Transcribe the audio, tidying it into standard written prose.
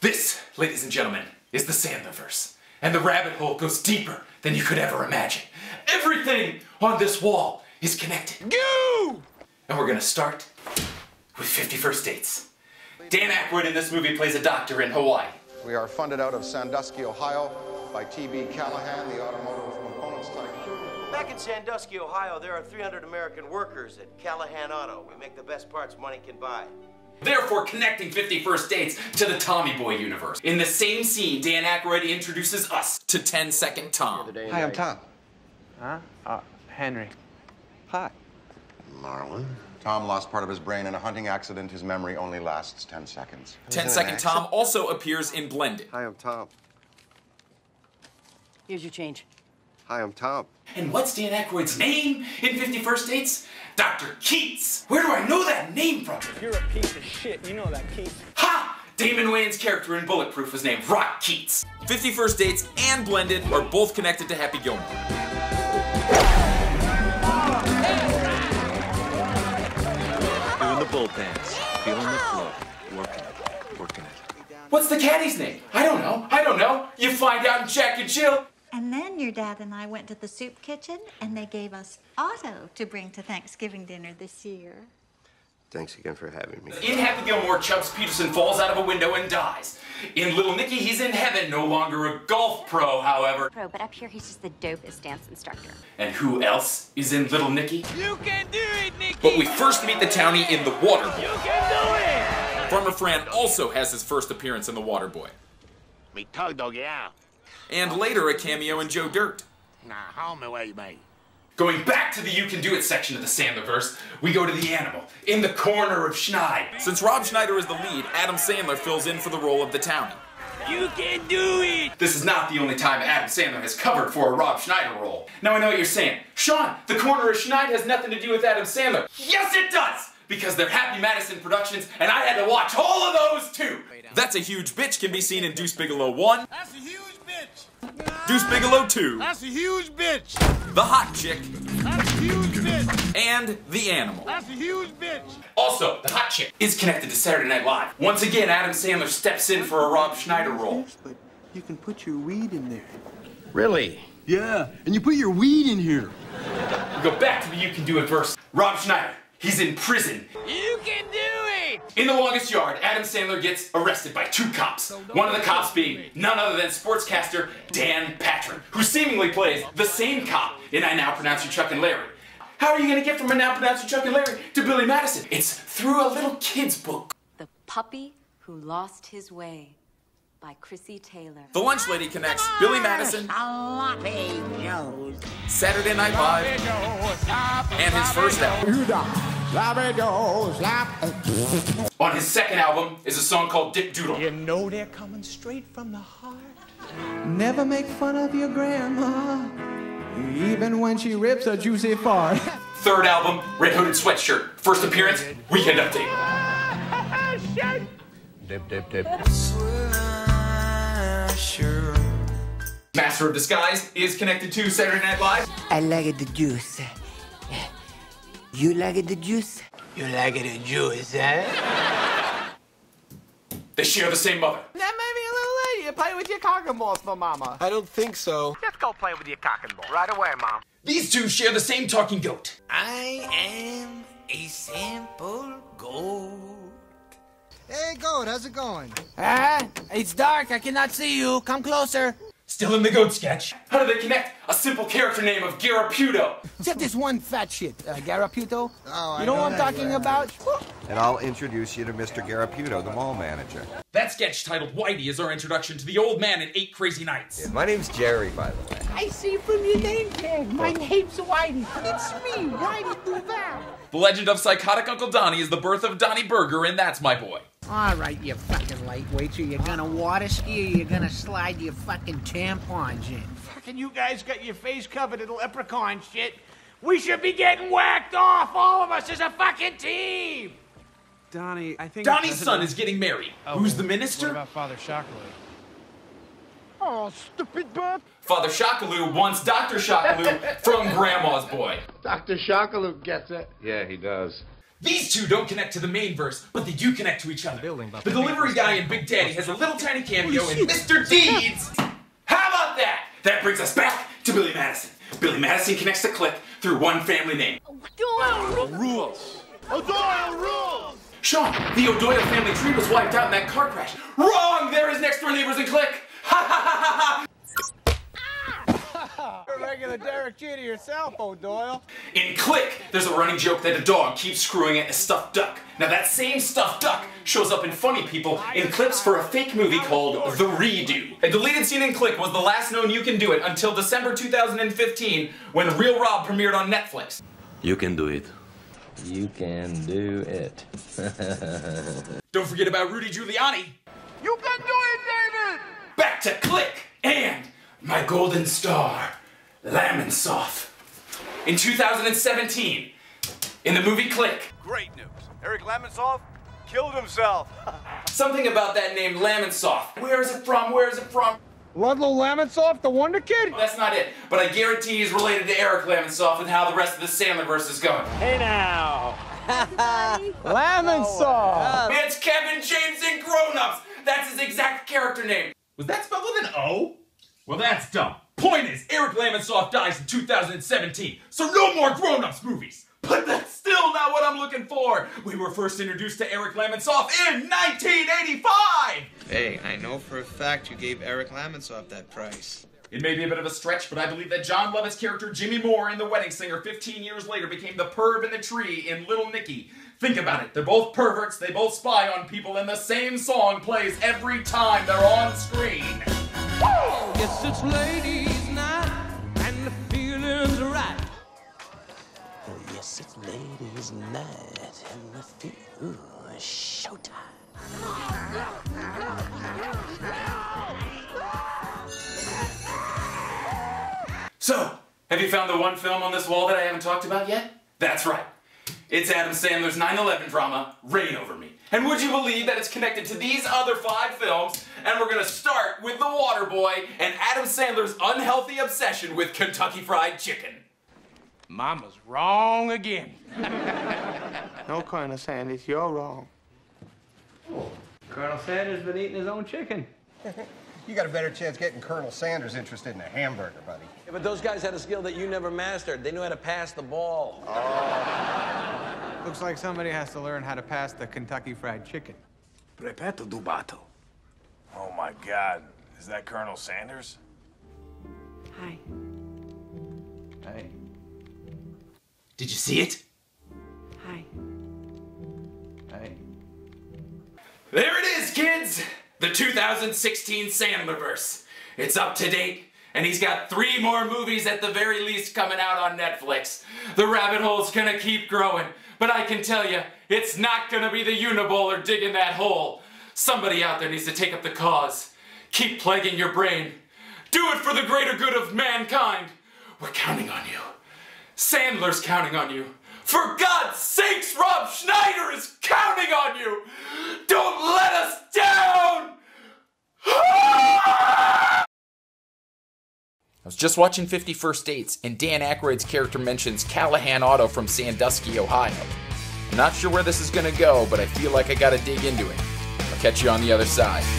This, ladies and gentlemen, is the Sandlerverse, and the rabbit hole goes deeper than you could ever imagine. Everything on this wall is connected. Goo! And we're gonna start with 50 First Dates. Dan Aykroyd in this movie plays a doctor in Hawaii. We are funded out of Sandusky, Ohio, by T.B. Callahan, the automotive components tycoon. Back in Sandusky, Ohio, there are 300 American workers at Callahan Auto. We make the best parts money can buy. Therefore, connecting 50 First Dates to the Tommy Boy universe. In the same scene, Dan Aykroyd introduces us to 10 Second Tom. Hi, I'm Tom. Huh? Henry. Hi. Marlon. Tom lost part of his brain in a hunting accident. His memory only lasts 10 seconds. 10 Second Tom also appears in Blended. Hi, I'm Tom. Here's your change. Hi, I'm Tom. And what's Dan Aykroyd's name in 50 First Dates? Dr. Keats. Where do I know that name from? You're a piece of shit. You know that, Keats. Ha! Damon Wayans' character in Bulletproof was named Rock Keats. 50 First Dates and Blended are both connected to Happy Gilmore. Doing the bull dance, feeling the flow, working it. What's the caddy's name? I don't know. You find out in Jack and Jill. And then your dad and I went to the soup kitchen, and they gave us Otto to bring to Thanksgiving dinner this year. Thanks again for having me. In Happy Gilmore, Chubbs Peterson falls out of a window and dies. In Little Nicky, he's in heaven, no longer a golf pro, however. Pro, but up here, he's just the dopest dance instructor. And who else is in Little Nicky? You can do it, Nicky! But we first meet the townie in The Water Boy. You can do it! Farmer Fran also has his first appearance in The Water Boy. Me tug doggy out. And later, a cameo in Joe Dirt. Nah, home away, mate. Going back to the You Can Do It section of the Sandlerverse, we go to the animal, in the corner of Schneid. Since Rob Schneider is the lead, Adam Sandler fills in for the role of the townie. You can do it! This is not the only time Adam Sandler has covered for a Rob Schneider role. Now I know what you're saying. Sean, the corner of Schneid has nothing to do with Adam Sandler. Yes, it does! Because they're Happy Madison Productions, and I had to watch all of those, too! That's a Huge Bitch can be seen in Deuce Bigelow 1. That's a huge bitch! Deuce Bigelow 2. That's a huge bitch! The Hot Chick. That's a huge bitch! And The Animal. That's a huge bitch! Also, The Hot Chick is connected to Saturday Night Live. Once again, Adam Sandler steps in for a Rob Schneider role. But you can put your weed in there. Really? Yeah, and you put your weed in here. We go back to the You Can Do It verse. Rob Schneider. He's in prison. You can do it! In The Longest Yard, Adam Sandler gets arrested by two cops. One of the cops being none other than sportscaster Dan Patrick, who seemingly plays the same cop in I Now Pronounce You Chuck and Larry. How are you gonna get from I Now Pronounce You Chuck and Larry to Billy Madison? It's through a little kid's book. The Puppy Who Lost His Way by Chrissy Taylor. The Lunch Lady connects Billy Madison, Saturday Night Live, and his first album. On his second album is a song called Dip Doodle. You know they're coming straight from the heart. Never make fun of your grandma, even when she rips a juicy fart. Third album, Red Hooded Sweatshirt. First appearance, Weekend Update. Dip, dip, dip. Master of Disguise is connected to Saturday Night Live. I like the juice. You like the juice? You like the juice, eh? They share the same mother. That may be a little lady. You play with your cock and balls for mama. I don't think so. Just go play with your cock and ball. Right away, mom. These two share the same talking goat. I am a simple goat. Hey, goat, how's it going? Ah, it's dark. I cannot see you. Come closer. Still in the goat sketch. How do they connect a simple character name of Garaputo? Except this one fat shit, Garaputo. Oh, you know what I'm talking about? And I'll introduce you to Mr. Garaputo, the mall manager. That sketch titled Whitey is our introduction to the old man in 8 Crazy Nights. Yeah, my name's Jerry, by the way. I see from your name tag. My name's Whitey. It's me, Whitey Duval. The Legend of Psychotic Uncle Donnie is the birth of Donnie Burger, and That's My Boy. All right, you fucking lightweights, or you're gonna water ski, or you're gonna slide your fucking tampons in. Fucking you guys got your face covered in leprechaun shit. We should be getting whacked off, all of us, as a fucking team! Donnie, I think... Donnie's son is getting married. Oh, who's the minister? What about Father Shockaloo? Oh, stupid bub! Father Shockaloo wants Dr. Shockaloo from Grandma's Boy. Dr. Shockaloo gets it. Yeah, he does. These two don't connect to the main verse, but they do connect to each other. The delivery guy in Big Daddy has a little tiny cameo in Mr. Deeds. How about that? That brings us back to Billy Madison. Billy Madison connects to Click through one family name. O'Doyle rules. O'Doyle rules. Sean, the O'Doyle family tree was wiped out in that car crash. Wrong! They're his next door neighbors in Click. Ha ha ha ha ha! You're regular Derek Jeter yourself, O'Doyle. In Click, there's a running joke that a dog keeps screwing at a stuffed duck. Now that same stuffed duck shows up in Funny People in clips for a fake movie called The Redo. A deleted scene in Click was the last known You Can Do It until December 2015 when Real Rob premiered on Netflix. You can do it. You can do it. Don't forget about Rudy Giuliani. You can do it, David! Back to Click and my golden star, Lamonsoff. In 2017, in the movie Click. Great news. Eric Lamonsoff killed himself. Something about that name, Lamonsoff. Where is it from? Where is it from? Ludlow Lamonsoff, the Wonder Kid? That's not it, but I guarantee he's related to Eric Lamonsoff and how the rest of the Sandlerverse is going. Hey now! Lamonsoff! It's Kevin James in Grown Ups! That's his exact character name. Was that spelled with an O? Well, that's dumb. Point is, Eric Lamonsoff dies in 2017, so no more Grown Ups movies! But that's still not what I'm looking for! We were first introduced to Eric Lamonsoff in 1985! Hey, I know for a fact you gave Eric Lamonsoff that price. It may be a bit of a stretch, but I believe that John Lovett's character Jimmy Moore in The Wedding Singer 15 years later became the perv in the tree in Little Nicky. Think about it, they're both perverts, they both spy on people, and the same song plays every time they're on screen. Whoa! Yes, it's ladies' night, and the feeling's right. Yes, it's ladies' night, and the feeling is showtime. So, have you found the one film on this wall that I haven't talked about yet? That's right. It's Adam Sandler's 9/11 drama, Rain Over Me. And would you believe that it's connected to these other 5 films? And we're gonna start with The Water Boy and Adam Sandler's unhealthy obsession with Kentucky Fried Chicken. Mama's wrong again. No, Colonel Sanders, you're wrong. Oh. Colonel Sanders been eating his own chicken. You got a better chance getting Colonel Sanders interested in a hamburger, buddy. Yeah, but those guys had a skill that you never mastered. They knew how to pass the ball. Oh. Looks like somebody has to learn how to pass the Kentucky Fried Chicken. Prepeto Dubato. Oh, my God. Is that Colonel Sanders? Hi. Hi. Did you see it? Hi. Hi. There it is, kids! The 2016 Sandlerverse. It's up to date, and he's got 3 more movies at the very least coming out on Netflix. The rabbit hole's gonna keep growing, but I can tell you, it's not gonna be the Unabomber digging that hole. Somebody out there needs to take up the cause. Keep plaguing your brain. Do it for the greater good of mankind. We're counting on you. Sandler's counting on you. For God's sakes, Rob Schneider is counting on you! Don't let us down! I was just watching 50 First Dates, and Dan Aykroyd's character mentions Callahan Auto from Sandusky, Ohio. I'm not sure where this is gonna go, but I feel like I gotta dig into it. I'll catch you on the other side.